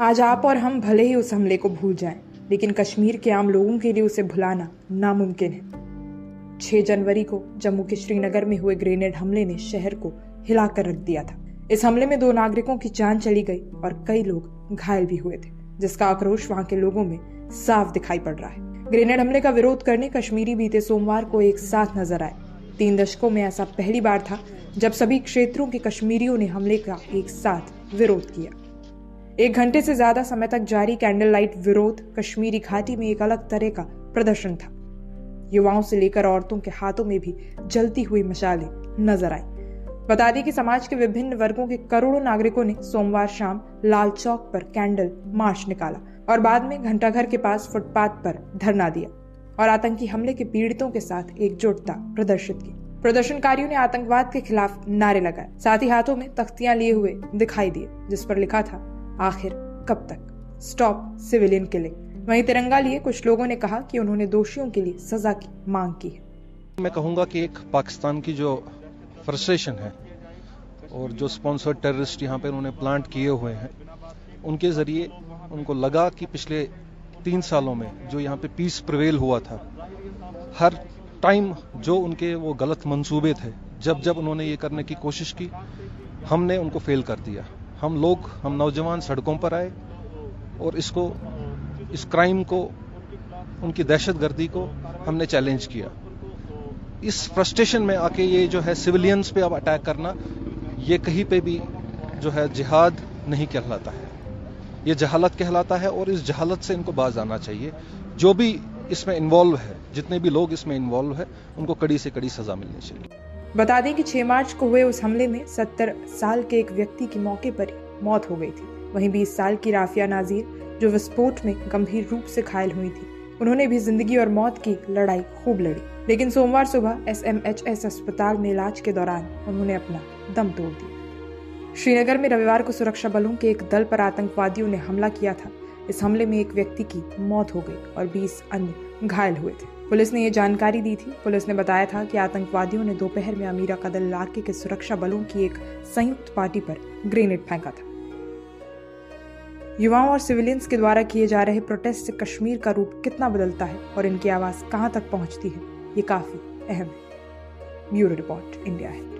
आज आप और हम भले ही उस हमले को भूल जाएं, लेकिन कश्मीर के आम लोगों के लिए उसे भुलाना नामुमकिन है। 6 जनवरी को जम्मू के श्रीनगर में हुए ग्रेनेड हमले ने शहर को हिलाकर रख दिया था। इस हमले में 2 नागरिकों की जान चली गई और कई लोग घायल भी हुए थे, जिसका आक्रोश वहां के लोगों में साफ दिखाई पड़ रहा है। ग्रेनेड हमले का विरोध करने कश्मीरी बीते सोमवार को एक साथ नजर आए। 3 दशकों में ऐसा पहली बार था जब सभी क्षेत्रों के कश्मीरियों ने हमले का एक साथ विरोध किया। 1 घंटे से ज्यादा समय तक जारी कैंडल लाइट विरोध कश्मीरी घाटी में एक अलग तरह का प्रदर्शन था। युवाओं से लेकर औरतों के हाथों में भी जलती हुई मशालें नजर आई। बता दें कि समाज के विभिन्न वर्गों के करोड़ों नागरिकों ने सोमवार शाम लाल चौक पर कैंडल मार्च निकाला और बाद में घंटाघर के पास फुटपाथ पर धरना दिया और आतंकी हमले के पीड़ितों के साथ एकजुटता प्रदर्शित की। प्रदर्शनकारियों ने आतंकवाद के खिलाफ नारे लगाए, साथ ही हाथों में तख्तियां लिए हुए दिखाई दिए जिस पर लिखा था, आखिर कब तक, स्टॉप सिविलियन किलिंग। वहीं तिरंगा लिए कुछ लोगों ने कहा कि उन्होंने दोषियों के लिए सजा की मांग की है। मैं कहूँगा कि एक पाकिस्तान की जो फ्रस्ट्रेशन है और जो स्पॉन्सर्ड टेररिस्ट यहाँ पे उन्होंने प्लांट किए हुए हैं, उनके ज़रिए उनको लगा कि पिछले 3 सालों में जो यहाँ पे पीस प्रिवेल हुआ था, हर टाइम जो उनके वो गलत मंसूबे थे, जब जब उन्होंने ये करने की कोशिश की, हमने उनको फेल कर दिया। हम नौजवान सड़कों पर आए और इस क्राइम को, उनकी दहशतगर्दी को हमने चैलेंज किया। इस फ्रस्ट्रेशन में आके ये जो है सिविलियंस पे अब अटैक करना, ये कहीं पे भी जो है जिहाद नहीं कहलाता है, ये जहालत कहलाता है और इस जहालत से इनको बाज आना चाहिए। जो भी इसमें इन्वॉल्व है, जितने भी लोग इसमें इन्वॉल्व है, उनको कड़ी से कड़ी सजा मिलनी चाहिए। बता दें कि 6 मार्च को हुए उस हमले में 70 साल के एक व्यक्ति की मौके पर मौत हो गई थी। वहीं 20 साल की राफिया नाजीर, जो विस्फोट में गंभीर रूप से घायल हुई थी, उन्होंने भी जिंदगी और मौत की लड़ाई खूब लड़ी, लेकिन सोमवार सुबह SMHS अस्पताल में इलाज के दौरान उन्होंने अपना दम तोड़ दिया। श्रीनगर में रविवार को सुरक्षा बलों के एक दल पर आतंकवादियों ने हमला किया था। इस हमले में एक व्यक्ति की मौत हो गई और 20 अन्य घायल हुए थे। पुलिस ने ये जानकारी दी थी। पुलिस ने बताया था कि आतंकवादियों ने दोपहर में अमीरा कदल इलाके के सुरक्षा बलों की एक संयुक्त पार्टी पर ग्रेनेड फेंका था। युवाओं और सिविलियंस के द्वारा किए जा रहे प्रोटेस्ट से कश्मीर का रूप कितना बदलता है और इनकी आवाज कहां तक पहुंचती है, ये काफी अहम है। ब्यूरो रिपोर्ट, इंडिया है।